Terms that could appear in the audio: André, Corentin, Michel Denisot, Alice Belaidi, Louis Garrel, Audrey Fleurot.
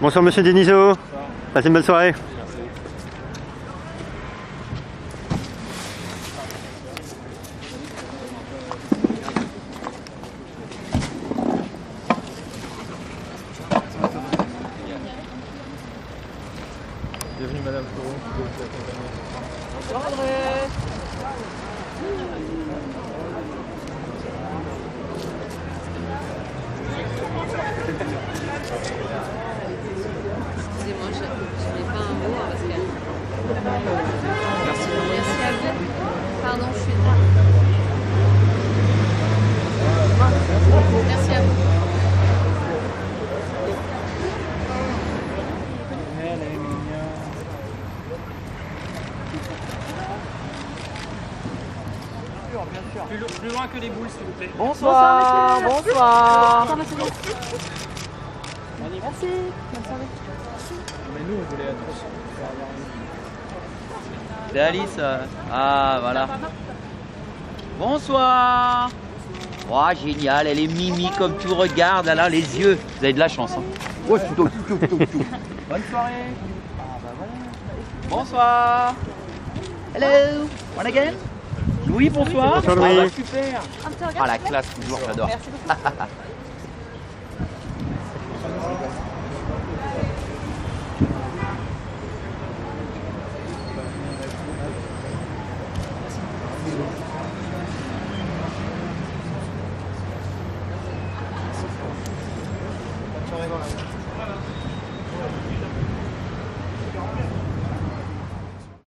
Bonsoir Monsieur Denisot. Passez une bonne soirée. Merci. Bienvenue Madame Fleurot. Bonjour André. Excusez-moi, je n'ai pas un mot à Pascal. Merci. Merci à vous. Pardon, je suis droite. Merci à vous. Plus loin que les boules, s'il vous plaît. Bonsoir, bonsoir. Bonsoir, monsieur. Merci. Mais nous, on voulait être... C'est Alice. Ah, voilà. Bonsoir. Oh, génial, elle est mimi comme tu regardes, là, là, les yeux. Vous avez de la chance, hein. Bonne soirée. Bonsoir. Hello. On again. Louis, bonsoir. Bonsoir Louis. Ah, bah, super. Ah, la classe, toujours, j'adore. Merci beaucoup. Bonne soirée dans la main.